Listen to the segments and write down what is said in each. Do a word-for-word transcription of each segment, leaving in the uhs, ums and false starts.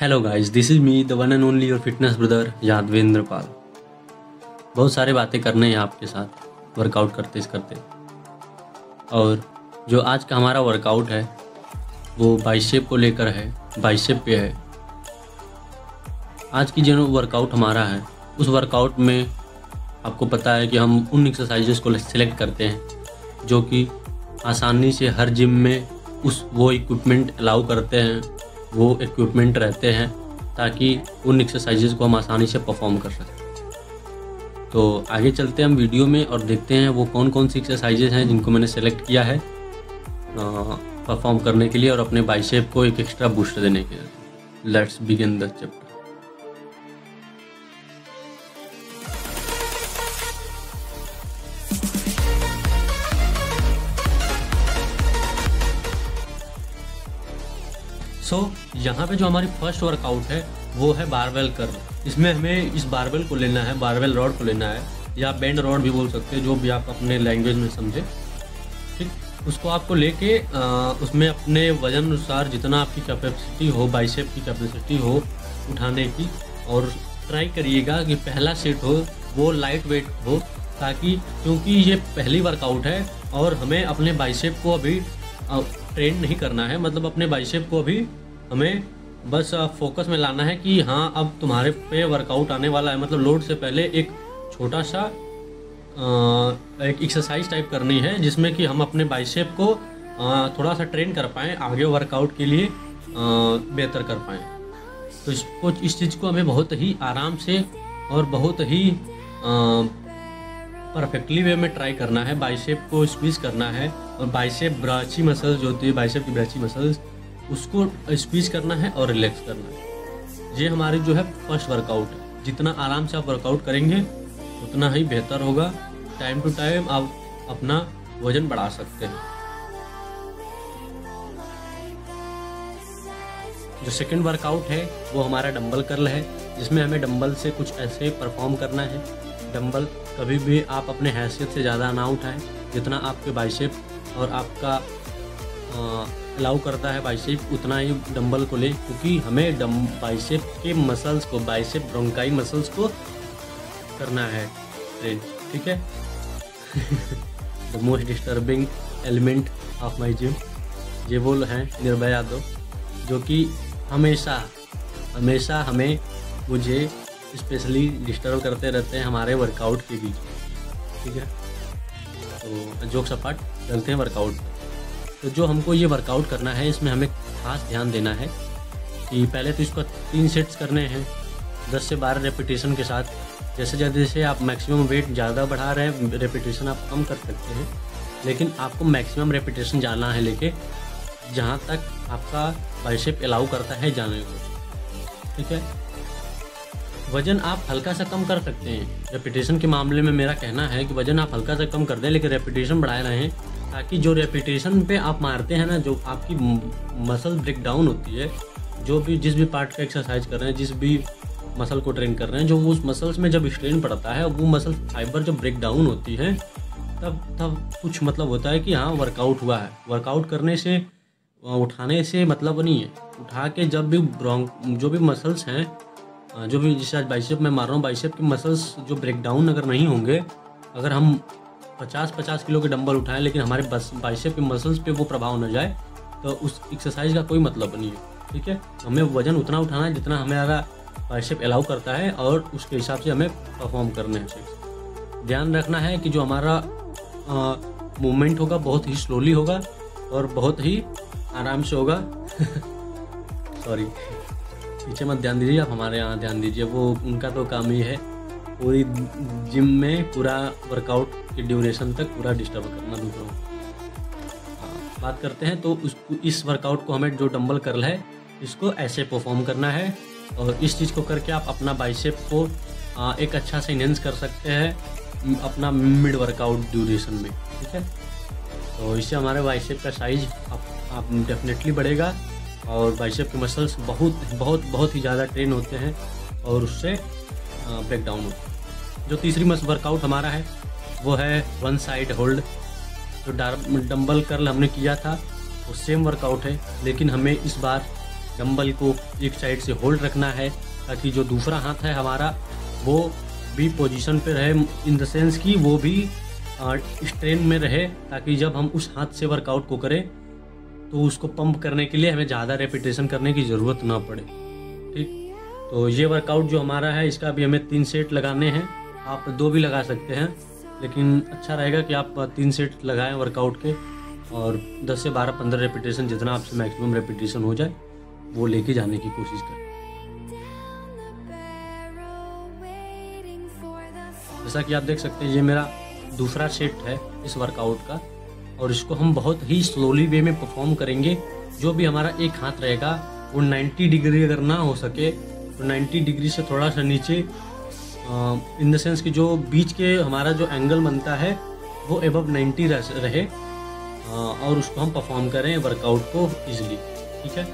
Hello guys, this is me the one and only your fitness brother Yadvendra Pal. बहुत सारे बातें करने हैं आपके साथ वर्कआउट करते करते, और जो आज का हमारा वर्कआउट है वो बाइसेप को लेकर है, बाइसेप पे है। आज की जो वर्कआउट हमारा है उस वर्कआउट में आपको पता है कि हम उन एक्सरसाइजेस को सिलेक्ट करते हैं जो कि आसानी से हर जिम में उस वो इक्विपमेंट अलाउ करते हैं, वो इक्विपमेंट रहते हैं, ताकि उन एक्सरसाइजेज़ को हम आसानी से परफॉर्म कर सकें। तो आगे चलते हैं हम वीडियो में और देखते हैं वो कौन कौन सी एक्सरसाइजेज़ हैं जिनको मैंने सेलेक्ट किया है परफॉर्म करने के लिए और अपने बाइसेप को एक एक्स्ट्रा बूस्ट देने के लिए। Let's begin the chapter. So so, यहाँ पे जो हमारी फर्स्ट वर्कआउट है वो है बारबेल कर्ल। इसमें हमें इस बारबेल को लेना है, बारबेल रॉड को लेना है, या बेंड रॉड भी बोल सकते हैं, जो भी आप अपने लैंग्वेज में समझे, ठीक। उसको आपको लेके उसमें अपने वजन अनुसार जितना आपकी कैपेसिटी हो, बाइसेप की कैपेसिटी हो उठाने की, और ट्राई करिएगा कि पहला सेट हो वो लाइट वेट हो, ताकि क्योंकि ये पहली वर्कआउट है और हमें अपने बाइसेप को अभी ट्रेन नहीं करना है, मतलब अपने बाइसेप को अभी हमें बस फोकस में लाना है कि हाँ अब तुम्हारे पे वर्कआउट आने वाला है। मतलब लोड से पहले एक छोटा सा एक एक्सरसाइज टाइप करनी है जिसमें कि हम अपने बाइसेप को आ, थोड़ा सा ट्रेन कर पाएँ, आगे वर्कआउट के लिए आ, बेहतर कर पाएँ। तो इसको इस चीज़ को हमें बहुत ही आराम से और बहुत ही परफेक्टली वे में ट्राई करना है। बाइसेप को स्क्वीज करना है और बाइसेप ब्राची मसल्स जो होती है, बाइसेप की ब्राची मसल्स, उसको स्क्वीज करना है और रिलैक्स करना है। ये हमारी जो है फर्स्ट वर्कआउट है। जितना आराम से आप वर्कआउट करेंगे उतना ही बेहतर होगा। टाइम टू टाइम आप अपना वजन बढ़ा सकते हैं। जो सेकंड वर्कआउट है वो हमारा डंबल कर्ल है, जिसमें हमें डंबल से कुछ ऐसे परफॉर्म करना है। डंबल कभी भी आप अपने हैसियत से ज़्यादा ना उठाएं, जितना आपके बाइसेप और आपका अलाउ करता है बाइसेप उतना ही डंबल को ले, क्योंकि हमें डम बाइसेप के मसल्स को, बाइसेप ब्रोंकाई मसल्स को करना है ट्रेन, ठीक है। The most disturbing element of my gym ये वो हैं निर्भय यादव, जो कि हमेशा हमेशा हमें मुझे स्पेशली डिस्टर्ब करते रहते हैं हमारे वर्कआउट के बीच, ठीक है। तो जोक्स अपार्ट चलते हैं वर्कआउट। तो जो हमको ये वर्कआउट करना है इसमें हमें खास ध्यान देना है कि पहले तो इसको तीन सेट्स करने हैं दस से बारह रेपिटेशन के साथ। जैसे जैसे आप मैक्सिमम वेट ज़्यादा बढ़ा रहे हैं, रेपिटेशन आप कम कर सकते हैं, लेकिन आपको मैक्सिमम रेपिटेशन जाना है लेके, जहाँ तक आपका बाइसेप अलाउ करता है जाने को, ठीक है। वजन आप हल्का सा कम कर सकते हैं। रेपिटेशन के मामले में मेरा कहना है कि वजन आप हल्का सा कम कर दें, लेकिन रेपिटेशन बढ़ाए रहें, ताकि जो रेपिटेशन पे आप मारते हैं ना, जो आपकी मसल ब्रेक डाउन होती है, जो भी जिस भी पार्ट का एक्सरसाइज कर रहे हैं, जिस भी मसल को ट्रेन कर रहे हैं, जो उस मसल्स में जब स्ट्रेन पड़ता है, वो मसल फाइबर जब ब्रेक डाउन होती है, तब तब कुछ मतलब होता है कि हाँ वर्कआउट हुआ है। वर्कआउट करने से, उठाने से मतलब नहीं है। उठा के जब भी ब्रोंक जो भी मसल्स हैं, जो भी जिस आज बाइसेप में मार रहा हूँ, बाइसेप के मसल्स जो ब्रेकडाउन अगर नहीं होंगे, अगर हम पचास पचास किलो के डंबल उठाएं लेकिन हमारे बाइसेप के मसल्स पे वो प्रभाव न जाए, तो उस एक्सरसाइज का कोई मतलब नहीं है, ठीक है। हमें वज़न उतना उठाना है जितना हमारा बाइसेप अलाउ करता है, और उसके हिसाब से हमें परफॉर्म करना है। ध्यान रखना है कि जो हमारा मूवमेंट होगा बहुत ही स्लोली होगा और बहुत ही आराम से होगा। सॉरी, पीछे मत ध्यान दीजिए, आप हमारे यहाँ ध्यान दीजिए, वो उनका तो काम ही है पूरी जिम में पूरा वर्कआउट के ड्यूरेशन तक पूरा डिस्टर्ब करना दूसरों को। बात करते हैं तो उस इस वर्कआउट को हमें जो डंबल कर्ल है इसको ऐसे परफॉर्म करना है, और इस चीज़ को करके आप अपना बाइसेप को एक अच्छा सा इन्हेंस कर सकते हैं अपना मिड वर्कआउट ड्यूरेशन में, ठीक है। तो इससे हमारे बाइसेप का साइज आप, आप डेफिनेटली बढ़ेगा, और बाइसेप के मसल्स बहुत बहुत बहुत ही ज़्यादा ट्रेन होते हैं और उससे ब्रेक डाउन होते हैं। जो तीसरी मस वर्कआउट हमारा है वो है वन साइड होल्ड। जो डंबल कर्ल हमने किया था वो सेम वर्कआउट है, लेकिन हमें इस बार डंबल को एक साइड से होल्ड रखना है ताकि जो दूसरा हाथ है हमारा वो भी पोजीशन पे रहे, इन द सेंस कि वो भी स्ट्रेन में रहे, ताकि जब हम उस हाथ से वर्कआउट को करें तो उसको पंप करने के लिए हमें ज़्यादा रेपिटेशन करने की ज़रूरत ना पड़े। ठीक, तो ये वर्कआउट जो हमारा है इसका भी हमें तीन सेट लगाने हैं। आप दो भी लगा सकते हैं, लेकिन अच्छा रहेगा कि आप तीन सेट लगाएं वर्कआउट के, और दस से बारह पंद्रह रेपिटेशन, जितना आपसे मैक्सिमम रेपिटेशन हो जाए वो लेके जाने की कोशिश करें। जैसा कि आप देख सकते हैं ये मेरा दूसरा सेट है इस वर्कआउट का, और इसको हम बहुत ही स्लोली वे में परफॉर्म करेंगे। जो भी हमारा एक हाथ रहेगा वो नब्बे डिग्री अगर ना हो सके तो नब्बे डिग्री से थोड़ा सा नीचे, इन द सेंस कि जो बीच के हमारा जो एंगल बनता है वो अबव नब्बे रहे, आ, और उसको हम परफॉर्म करें वर्कआउट को ईजिली। ठीक है,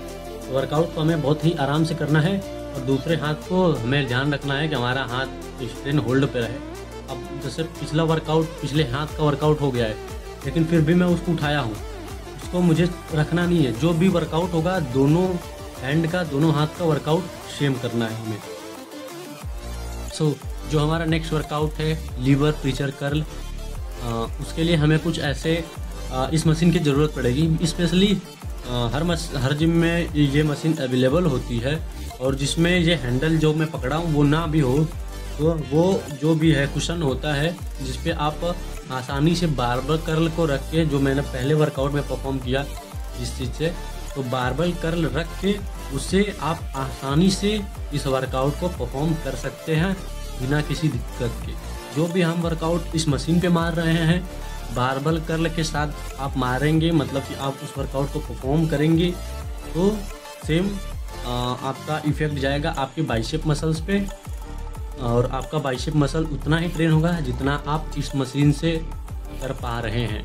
तो वर्कआउट को हमें बहुत ही आराम से करना है, और दूसरे हाथ को हमें ध्यान रखना है कि हमारा हाथ स्ट्रेन होल्ड पे रहे। अब जैसे पिछला वर्कआउट, पिछले हाथ का वर्कआउट हो गया है, लेकिन फिर भी मैं उसको उठाया हूँ, उसको मुझे रखना नहीं है। जो भी वर्कआउट होगा दोनों हैंड का, दोनों हाथ का वर्कआउट सेम करना है हमें। सो so, जो हमारा नेक्स्ट वर्कआउट है लीवर प्रीचर कर्ल, आ, उसके लिए हमें कुछ ऐसे आ, इस मशीन की ज़रूरत पड़ेगी। स्पेशली हर मस हर जिम में ये मशीन अवेलेबल होती है, और जिसमें ये हैंडल जो मैं पकड़ा हूँ वो ना भी हो तो वो जो भी है कुशन होता है जिस पे आप आसानी से बारबल कर्ल को रख के, जो मैंने पहले वर्कआउट में परफॉर्म किया जिस चीज़ से, तो बारबल कर्ल रख के उससे आप आसानी से इस वर्कआउट को परफॉर्म कर सकते हैं बिना किसी दिक्कत के। जो भी हम वर्कआउट इस मशीन पे मार रहे हैं बारबल कर्ल के साथ आप मारेंगे, मतलब कि आप उस वर्कआउट को परफॉर्म करेंगे तो सेम आपका इफेक्ट जाएगा आपके बाइसेप मसल्स पे, और आपका बाइसेप मसल उतना ही ट्रेन होगा जितना आप इस मशीन से कर पा रहे हैं।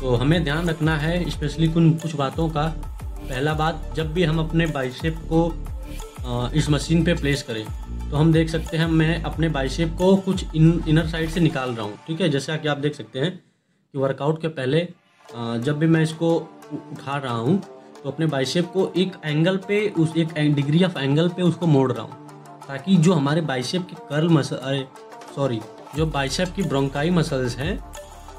तो हमें ध्यान रखना है स्पेशली कुछ बातों का। पहला बात, जब भी हम अपने बाइसेप को इस मशीन पे प्लेस करें तो हम देख सकते हैं मैं अपने बाइसेप को कुछ इन इनर साइड से निकाल रहा हूँ। ठीक है, जैसा कि आप देख सकते हैं कि वर्कआउट के पहले जब भी मैं इसको उठा रहा हूँ तो अपने बाइसेप को एक एंगल पे, उस एक डिग्री ऑफ एंगल पे उसको मोड़ रहा हूँ, ताकि जो हमारे बाइसेप के कर्ल मसल, सॉरी जो बाइसेप की ब्रोंकाई मसल्स हैं,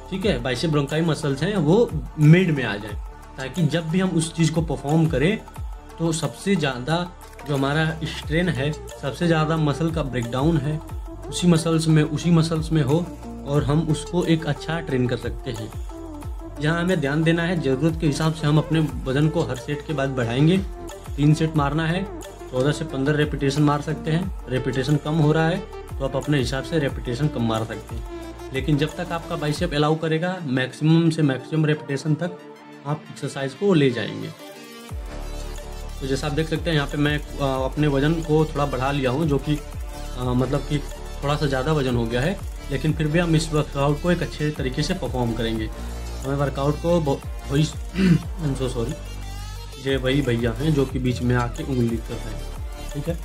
ठीक है, बाइसेप ब्रोंकाई मसल्स हैं वो मिड में आ जाए, ताकि जब भी हम उस चीज़ को परफॉर्म करें तो सबसे ज़्यादा जो हमारा स्ट्रेन है, सबसे ज़्यादा मसल का ब्रेकडाउन है उसी मसल्स में उसी मसल्स में हो, और हम उसको एक अच्छा ट्रेन कर सकते हैं। यहाँ हमें ध्यान देना है, ज़रूरत के हिसाब से हम अपने वजन को हर सेट के बाद बढ़ाएंगे। तीन सेट मारना है, चौदह से पंद्रह रेपिटेशन मार सकते हैं। रेपिटेशन कम हो रहा है तो आप अपने हिसाब से रेपिटेशन कम मार सकते हैं, लेकिन जब तक आपका बाइसेप अलाउ करेगा मैक्सिमम से मैक्सिमम रेपिटेशन तक आप एक्सरसाइज को ले जाएंगे। तो जैसा आप देख सकते हैं यहाँ पे मैं अपने वज़न को थोड़ा बढ़ा लिया हूँ, जो कि आ, मतलब कि थोड़ा सा ज़्यादा वजन हो गया है, लेकिन फिर भी हम इस वर्कआउट को एक अच्छे तरीके से परफॉर्म करेंगे। हमें वर्कआउट को वही सो सॉरी ये वही भैया हैं जो कि बीच में आके उंगली कर रहे हैं। ठीक है,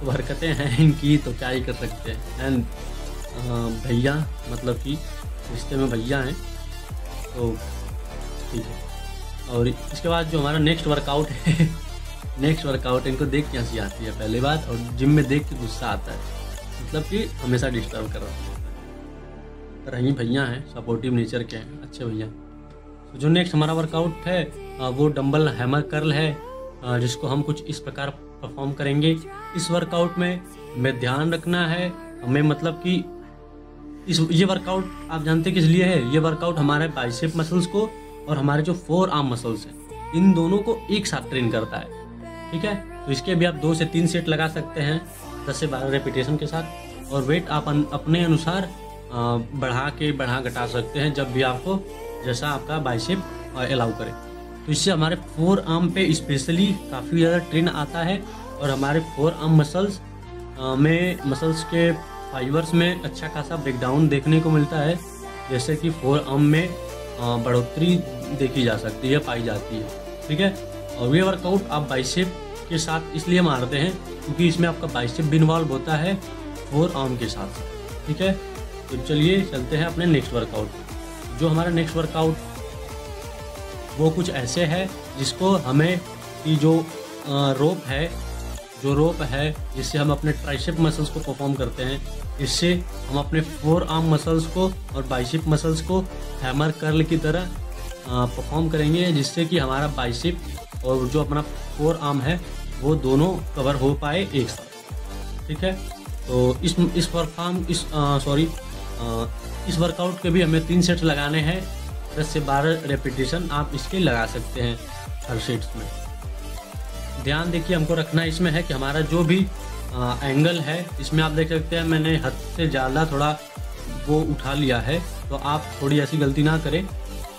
तो हरकतें हैं इनकी, तो क्या ही कर सकते हैं। एंड भैया मतलब कि रिश्ते में भैया हैं, तो ठीक है। और इसके बाद जो हमारा नेक्स्ट वर्कआउट है नेक्स्ट वर्कआउट इनको देख के हंसी आती है पहली बात, और जिम में देख के गुस्सा आता है, मतलब कि हमेशा डिस्टर्ब कर रहा है। पर यही भैया हैं, सपोर्टिव नेचर के हैं, अच्छे भैया। तो जो नेक्स्ट हमारा वर्कआउट है वो डंबल हैमर कर्ल है, जिसको हम कुछ इस प्रकार परफॉर्म करेंगे। इस वर्कआउट में हमें ध्यान रखना है, हमें मतलब कि इस ये वर्कआउट आप जानते किस लिए है। ये वर्कआउट हमारे बाइसेप मसल्स को और हमारे जो फोर आर्म मसल्स हैं इन दोनों को एक साथ ट्रेन करता है। ठीक है, तो इसके भी आप दो से तीन सेट लगा सकते हैं दस से बारह रेपिटेशन के साथ, और वेट आप अपने अनुसार बढ़ा के बढ़ा घटा सकते हैं जब भी आपको जैसा आपका बाइसेप अलाउ करे। तो इससे हमारे फोर आर्म पे स्पेशली काफ़ी ज़्यादा ट्रेन आता है, और हमारे फोर आर्म मसल्स में मसल्स के फाइबर्स में अच्छा खासा ब्रेकडाउन देखने को मिलता है, जैसे कि फोर आर्म में बढ़ोतरी देखी जा सकती है, पाई जाती है। ठीक है, और ये वर्कआउट आप बाइसेप के साथ इसलिए मारते हैं क्योंकि इसमें आपका बाइसेप भी इन्वॉल्व होता है फोर आर्म के साथ। ठीक है, तो चलिए चलते हैं अपने नेक्स्ट वर्कआउट। जो हमारा नेक्स्ट वर्कआउट वो कुछ ऐसे है जिसको हमें, कि जो रोप है, जो रोप है जिससे हम अपने ट्राइसेप मसल्स को परफॉर्म करते हैं, इससे हम अपने फोर आर्म मसल्स को और बाइसेप मसल्स को हैमर कर्ल की तरह परफॉर्म करेंगे, जिससे कि हमारा बाइसेप और जो अपना फोर आर्म है वो दोनों कवर हो पाए एक साथ। ठीक है, तो इस इस वर्कआउट इस सॉरी इस वर्कआउट के भी हमें तीन सेट लगाने हैं, दस से बारह रेपिटेशन आप इसके लगा सकते हैं हर सेट्स में। ध्यान देखिए हमको रखना इसमें है कि हमारा जो भी आ, एंगल है, इसमें आप देख सकते हैं मैंने हद से ज़्यादा थोड़ा वो उठा लिया है, तो आप थोड़ी ऐसी गलती ना करें।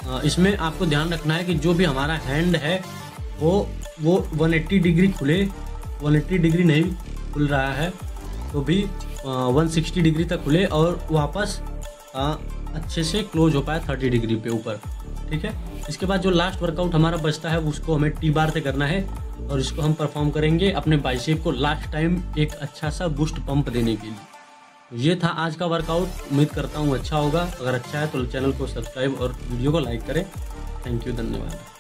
आ, इसमें आपको ध्यान रखना है कि जो भी हमारा हैंड है वो वो एक सौ अस्सी डिग्री खुले, एक सौ अस्सी डिग्री नहीं खुल रहा है तो भी आ, एक सौ साठ डिग्री तक खुले और वापस आ, अच्छे से क्लोज हो पाए तीस डिग्री पे ऊपर। ठीक है, इसके बाद जो लास्ट वर्कआउट हमारा बचता है उसको हमें टी बार से करना है और इसको हम परफॉर्म करेंगे अपने बाइसेप को लास्ट टाइम एक अच्छा सा बूस्ट पंप देने के लिए। तो ये था आज का वर्कआउट, उम्मीद करता हूँ अच्छा होगा। अगर अच्छा है तो चैनल को सब्सक्राइब और वीडियो को लाइक करें। थैंक यू, धन्यवाद।